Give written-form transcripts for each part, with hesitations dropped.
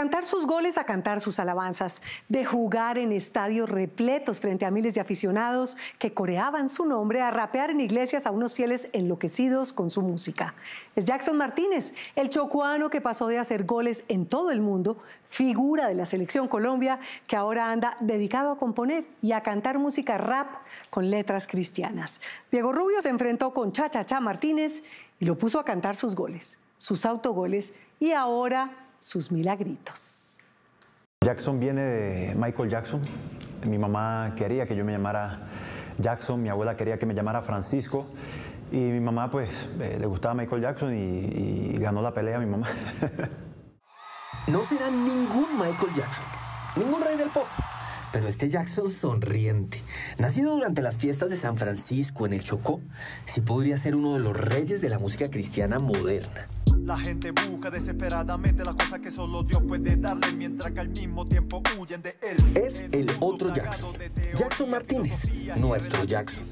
cantar sus goles a cantar sus alabanzas, de jugar en estadios repletos frente a miles de aficionados que coreaban su nombre, a rapear en iglesias a unos fieles enloquecidos con su música. Es Jackson Martínez, el chocuano que pasó de hacer goles en todo el mundo, figura de la Selección Colombia, que ahora anda dedicado a componer y a cantar música rap con letras cristianas. Diego Rubio se enfrentó con Cha-Cha-Cha Martínez y lo puso a cantar sus goles, sus autogoles y ahora sus milagritos. Jackson viene de Michael Jackson. Mi mamá quería que yo me llamara Jackson, mi abuela quería que me llamara Francisco y mi mamá pues le gustaba Michael Jackson y ganó la pelea a mi mamá. No será ningún Michael Jackson, ningún rey del pop, pero este Jackson sonriente, nacido durante las fiestas de San Francisco en el Chocó, sí podría ser uno de los reyes de la música cristiana moderna. La gente busca desesperadamente las cosas que solo Dios puede darle, mientras que al mismo tiempo huyen de él. Es el otro Jackson, Jackson Martínez, nuestro Jackson,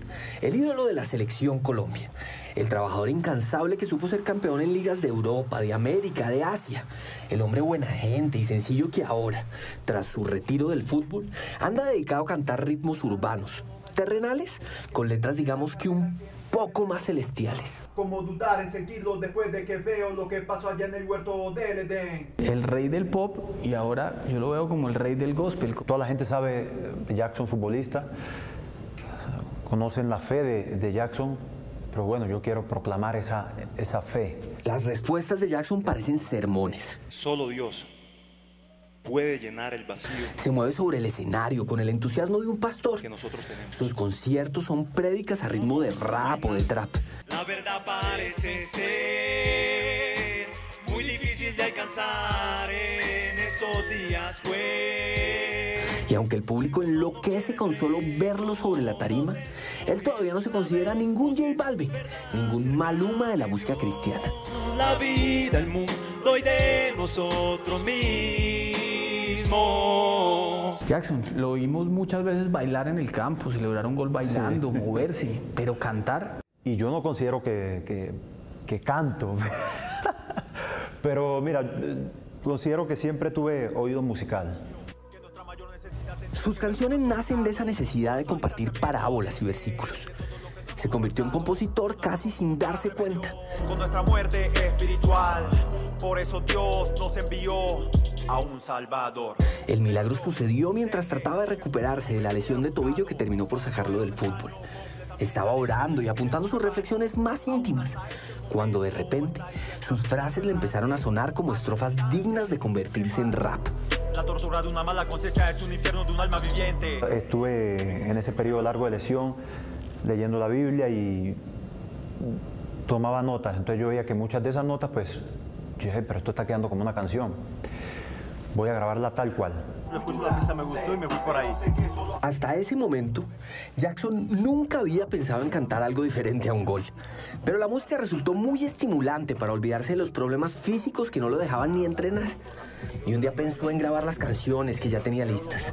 el ídolo de la Selección Colombia, el trabajador incansable que supo ser campeón en ligas de Europa, de América, de Asia, el hombre buena gente y sencillo que ahora, tras su retiro del fútbol, anda dedicado a cantar ritmos urbanos, terrenales, con letras digamos que un poco más celestiales. Como dudar en seguirlo después de que veo lo que pasó allá en el huerto del Edén. El rey del pop y ahora yo lo veo como el rey del gospel. Toda la gente sabe de Jackson futbolista, conocen la fe de Jackson, pero bueno, yo quiero proclamar esa fe. Las respuestas de Jackson parecen sermones. Solo Dios puede llenar el vacío. Se mueve sobre el escenario con el entusiasmo de un pastor. Que nosotros tenemos. Sus conciertos son prédicas a ritmo de rap o de trap. La verdad parece ser muy difícil de alcanzar en estos días, pues. Y aunque el público enloquece con solo verlo sobre la tarima, él todavía no se considera ningún J Balvin, ningún Maluma de la música cristiana. La vida, el mundo y de nosotros mismos. Jackson, lo vimos muchas veces bailar en el campo, celebrar un gol bailando, sí, moverse, pero cantar. Y yo no considero que canto, pero mira, considero que siempre tuve oído musical. Sus canciones nacen de esa necesidad de compartir parábolas y versículos. Se convirtió en compositor casi sin darse cuenta. Con nuestra muerte espiritual, por eso Dios nos envió a un Salvador. El milagro sucedió mientras trataba de recuperarse de la lesión de tobillo que terminó por sacarlo del fútbol. Estaba orando y apuntando sus reflexiones más íntimas, cuando de repente sus frases le empezaron a sonar como estrofas dignas de convertirse en rap. La tortura de una mala conciencia es un infierno de un alma viviente. Estuve en ese periodo largo de lesión leyendo la Biblia y tomaba notas, entonces yo veía que muchas de esas notas, pues, yo dije, pero esto está quedando como una canción, voy a grabarla tal cual. Hasta ese momento, Jackson nunca había pensado en cantar algo diferente a un gol, pero la música resultó muy estimulante para olvidarse de los problemas físicos que no lo dejaban ni entrenar. Y un día pensó en grabar las canciones que ya tenía listas.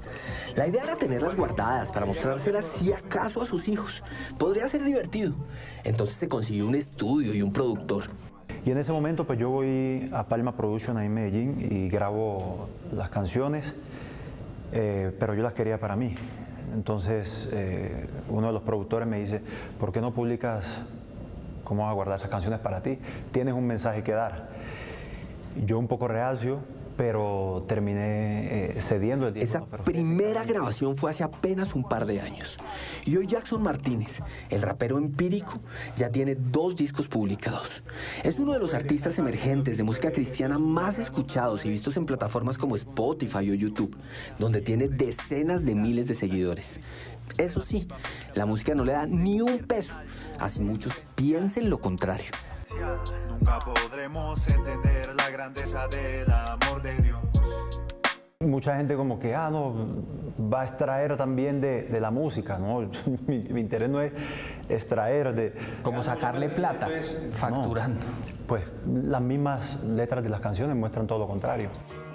La idea era tenerlas guardadas para mostrárselas si acaso a sus hijos. Podría ser divertido. Entonces se consiguió un estudio y un productor. Y en ese momento pues yo voy a Palma Production ahí en Medellín y grabo las canciones, pero yo las quería para mí. Entonces uno de los productores me dice, ¿por qué no publicas cómo vas a guardar esas canciones para ti? Tienes un mensaje que dar. Yo un poco reacio, pero terminé cediendo el día. Esa primera grabación fue hace apenas un par de años. Y hoy Jackson Martínez, el rapero empírico, ya tiene 2 discos publicados. Es uno de los artistas emergentes de música cristiana más escuchados y vistos en plataformas como Spotify o YouTube, donde tiene decenas de miles de seguidores. Eso sí, la música no le da ni un peso, así muchos piensen lo contrario. Nunca podremos entender la grandeza del amor de Dios. Mucha gente como que, no, va a extraer también de la música, ¿no? Mi interés no es extraer de... Como sacarle plata, facturando. No, pues las mismas letras de las canciones muestran todo lo contrario.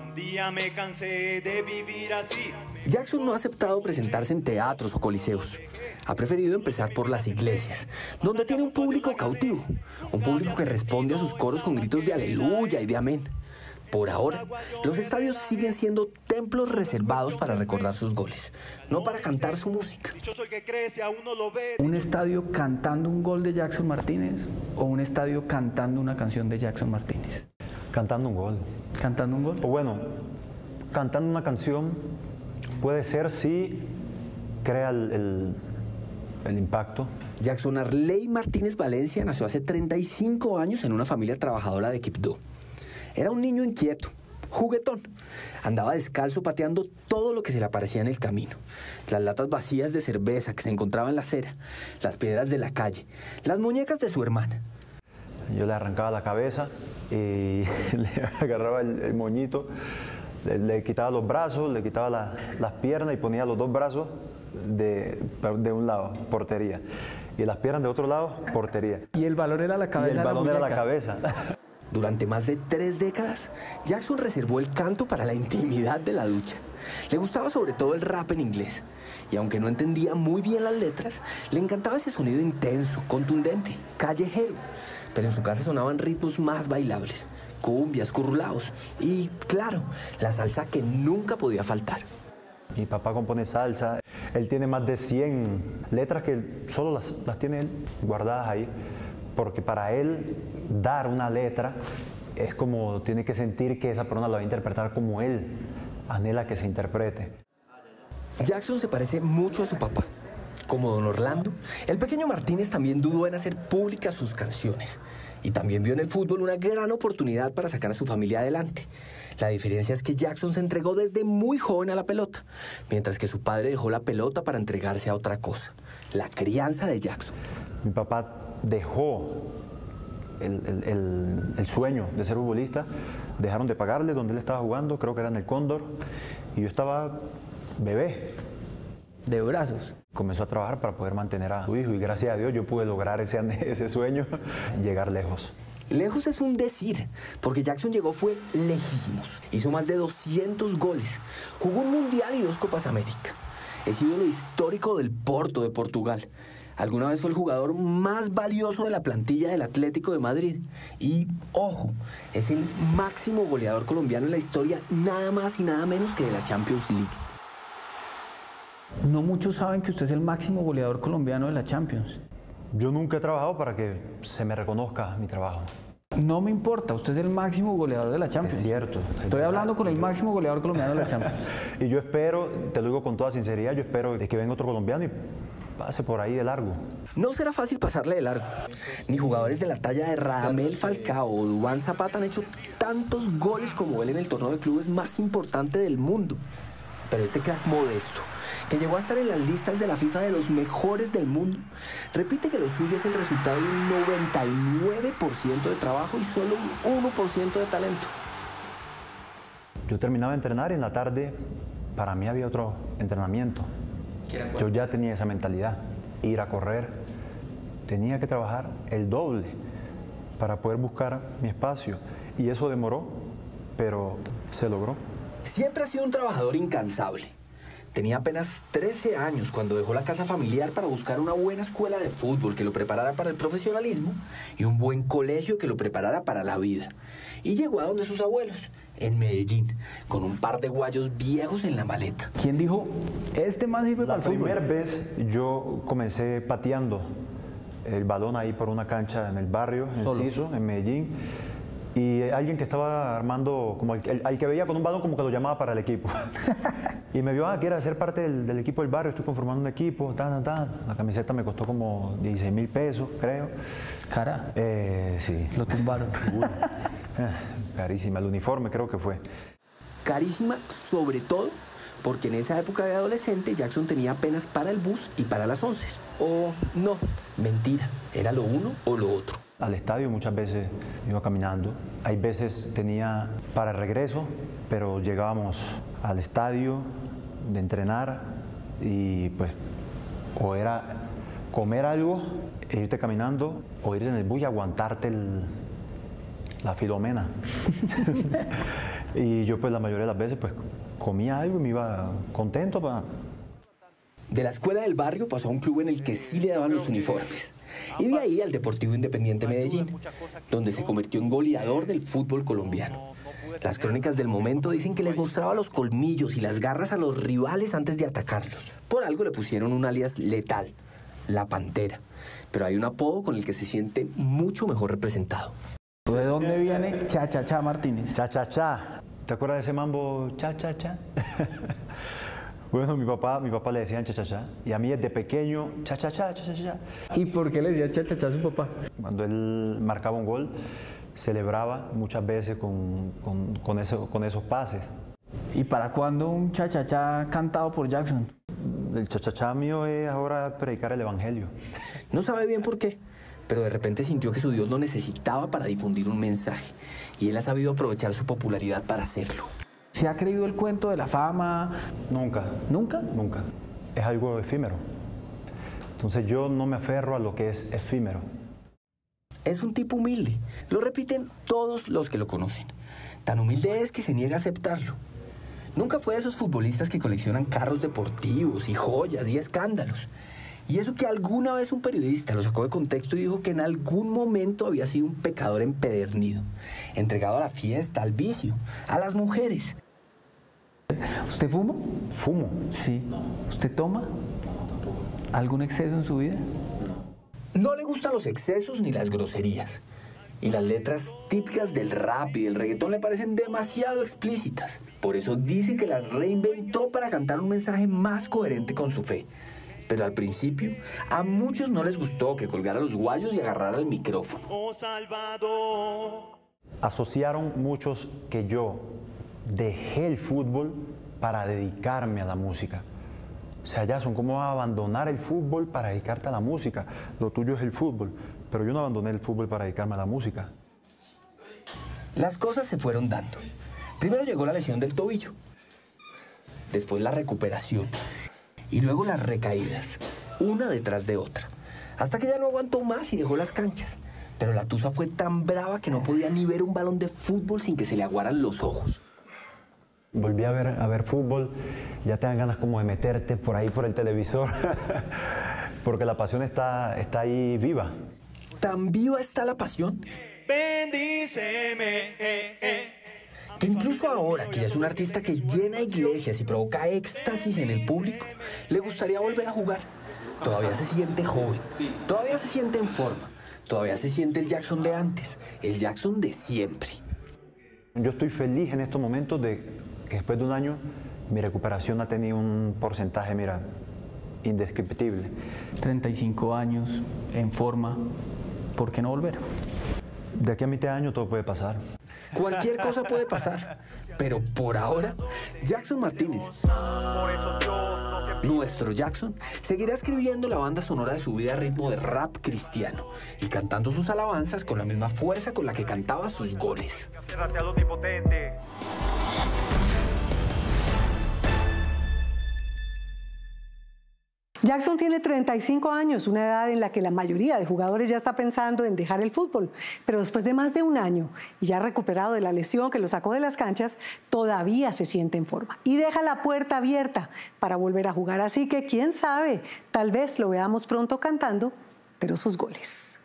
Un día me cansé de vivir así. Jackson no ha aceptado presentarse en teatros o coliseos. Ha preferido empezar por las iglesias, donde tiene un público cautivo, un público que responde a sus coros con gritos de aleluya y de amén. Por ahora, los estadios siguen siendo templos reservados para recordar sus goles, no para cantar su música. ¿Un estadio cantando un gol de Jackson Martínez o un estadio cantando una canción de Jackson Martínez? Cantando un gol. ¿Cantando un gol? O bueno, cantando una canción puede ser si crea el impacto. Jackson Arley Martínez Valencia nació hace 35 años en una familia trabajadora de Quibdó. Era un niño inquieto, juguetón. Andaba descalzo pateando todo lo que se le aparecía en el camino. Las latas vacías de cerveza que se encontraban en la acera, las piedras de la calle, las muñecas de su hermana. Yo le arrancaba la cabeza y le agarraba el moñito, le quitaba los brazos, le quitaba las piernas y ponía los dos brazos de un lado, portería. Y las piernas de otro lado, portería. Y el balón era la cabeza. Y el balón era la cabeza. Durante más de 3 décadas, Jackson reservó el canto para la intimidad de la ducha. Le gustaba sobre todo el rap en inglés. Y aunque no entendía muy bien las letras, le encantaba ese sonido intenso, contundente, callejero. Pero en su casa sonaban ritmos más bailables, cumbias, currulaos y, claro, la salsa que nunca podía faltar. Mi papá compone salsa. Él tiene más de 100 letras que solo las tiene él guardadas ahí. Porque para él dar una letra es como tiene que sentir que esa persona la va a interpretar como él anhela que se interprete. Jackson se parece mucho a su papá. Como don Orlando, el pequeño Martínez también dudó en hacer públicas sus canciones. Y también vio en el fútbol una gran oportunidad para sacar a su familia adelante. La diferencia es que Jackson se entregó desde muy joven a la pelota, mientras que su padre dejó la pelota para entregarse a otra cosa, la crianza de Jackson. Mi papá dejó el sueño de ser futbolista, dejaron de pagarle donde él estaba jugando, creo que era en el Cóndor, y yo estaba bebé. De brazos. Comenzó a trabajar para poder mantener a su hijo y gracias a Dios yo pude lograr ese sueño, llegar lejos. Lejos es un decir, porque Jackson llegó fue lejísimos. Hizo más de 200 goles, jugó un mundial y 2 Copas América. Es ídolo histórico del Porto de Portugal. Alguna vez fue el jugador más valioso de la plantilla del Atlético de Madrid. Y, ojo, es el máximo goleador colombiano en la historia, nada más y nada menos que de la Champions League. No muchos saben que usted es el máximo goleador colombiano de la Champions. Yo nunca he trabajado para que se me reconozca mi trabajo. No me importa, usted es el máximo goleador de la Champions. Es cierto. Estoy hablando con el máximo goleador colombiano de la Champions. Y yo espero, te lo digo con toda sinceridad, yo espero que venga otro colombiano y pase por ahí de largo. No será fácil pasarle de largo. Ni jugadores de la talla de Radamel Falcao o Duván Zapata han hecho tantos goles como él en el torneo de clubes más importante del mundo. Pero este crack modesto, que llegó a estar en las listas de la FIFA de los mejores del mundo, repite que lo suyo es el resultado de un 99% de trabajo y solo un 1% de talento. Yo terminaba de entrenar y en la tarde para mí había otro entrenamiento. Yo ya tenía esa mentalidad, ir a correr, tenía que trabajar el doble para poder buscar mi espacio. Y eso demoró, pero se logró. Siempre ha sido un trabajador incansable. Tenía apenas 13 años cuando dejó la casa familiar para buscar una buena escuela de fútbol que lo preparara para el profesionalismo y un buen colegio que lo preparara para la vida. Y llegó a donde sus abuelos, en Medellín, con un par de guayos viejos en la maleta. ¿Quién dijo, este man sirve para el fútbol? La primera vez yo comencé pateando el balón ahí por una cancha en el barrio, en Ciso, en Medellín. Y alguien que estaba armando, como al que veía con un balón, como que lo llamaba para el equipo. Y me vio, quiero ser parte del equipo del barrio, estoy conformando un equipo, La camiseta me costó como 16.000 pesos, creo. ¿Cara? Sí. Lo tumbaron. Carísima, el uniforme creo que fue. Carísima sobre todo porque en esa época de adolescente Jackson tenía apenas para el bus y para las 11. O no, mentira, era lo uno o lo otro. Al estadio muchas veces iba caminando, hay veces tenía para regreso, pero llegábamos al estadio de entrenar y pues o era comer algo e irte caminando o irte en el bus y aguantarte la Filomena. Y yo pues la mayoría de las veces pues comía algo y me iba contento. De la escuela del barrio pasó a un club en el que sí le daban los uniformes. Y de ahí al Deportivo Independiente Medellín, donde se convirtió en goleador del fútbol colombiano. Las crónicas del momento dicen que les mostraba los colmillos y las garras a los rivales antes de atacarlos. Por algo le pusieron un alias letal, la Pantera. Pero hay un apodo con el que se siente mucho mejor representado. ¿De dónde viene Cha Cha Cha Martínez? Cha Cha Cha. ¿Te acuerdas de ese mambo Cha Cha Cha? Bueno, mi papá le decían Cha Cha Cha. Y a mí desde pequeño, Cha Cha Cha, Cha Cha Cha. ¿Y por qué le decía Cha Cha Cha a su papá? Cuando él marcaba un gol, celebraba muchas veces con esos pases. ¿Y para cuándo un Cha Cha Cha cantado por Jackson? El Cha Cha Cha mío es ahora predicar el evangelio. No sabe bien por qué, pero de repente sintió que su Dios lo necesitaba para difundir un mensaje. Y él ha sabido aprovechar su popularidad para hacerlo. ¿Se ha creído el cuento de la fama? Nunca. ¿Nunca? Nunca. Es algo efímero. Entonces yo no me aferro a lo que es efímero. Es un tipo humilde. Lo repiten todos los que lo conocen. Tan humilde es que se niega a aceptarlo. Nunca fue de esos futbolistas que coleccionan carros deportivos y joyas y escándalos. Y eso que alguna vez un periodista lo sacó de contexto y dijo que en algún momento había sido un pecador empedernido, entregado a la fiesta, al vicio, a las mujeres. ¿Usted fuma? Fumo. Sí. ¿Usted toma? ¿Algún exceso en su vida? No le gustan los excesos ni las groserías. Y las letras típicas del rap y del reggaetón le parecen demasiado explícitas. Por eso dice que las reinventó para cantar un mensaje más coherente con su fe. Pero al principio, a muchos no les gustó que colgara los guayos y agarrara el micrófono. Asociaron muchos que yo dejé el fútbol para dedicarme a la música. O sea, Jason, ¿cómo vas a abandonar el fútbol para dedicarte a la música? Lo tuyo es el fútbol, pero yo no abandoné el fútbol para dedicarme a la música. Las cosas se fueron dando. Primero llegó la lesión del tobillo, después la recuperación. Y luego las recaídas, una detrás de otra, hasta que ya no aguantó más y dejó las canchas. Pero la tusa fue tan brava que no podía ni ver un balón de fútbol sin que se le aguaran los ojos. Volví a ver fútbol, ya te dan ganas como de meterte por ahí por el televisor, porque la pasión está ahí viva. Tan viva está la pasión, bendíceme, que incluso ahora, que ya es un artista que llena iglesias y provoca éxtasis en el público, le gustaría volver a jugar. Todavía se siente joven, todavía se siente en forma, todavía se siente el Jackson de antes, el Jackson de siempre. Yo estoy feliz en estos momentos de que después de un año mi recuperación ha tenido un porcentaje, mira, indescriptible. 35 años, en forma, ¿por qué no volver? De aquí a mitad de año todo puede pasar. Cualquier cosa puede pasar, pero por ahora, Jackson Martínez, nuestro Jackson, seguirá escribiendo la banda sonora de su vida a ritmo de rap cristiano y cantando sus alabanzas con la misma fuerza con la que cantaba sus goles. Jackson tiene 35 años, una edad en la que la mayoría de jugadores ya está pensando en dejar el fútbol, pero después de más de un año y ya recuperado de la lesión que lo sacó de las canchas, todavía se siente en forma y deja la puerta abierta para volver a jugar. Así que, quién sabe, tal vez lo veamos pronto cantando, pero sus goles.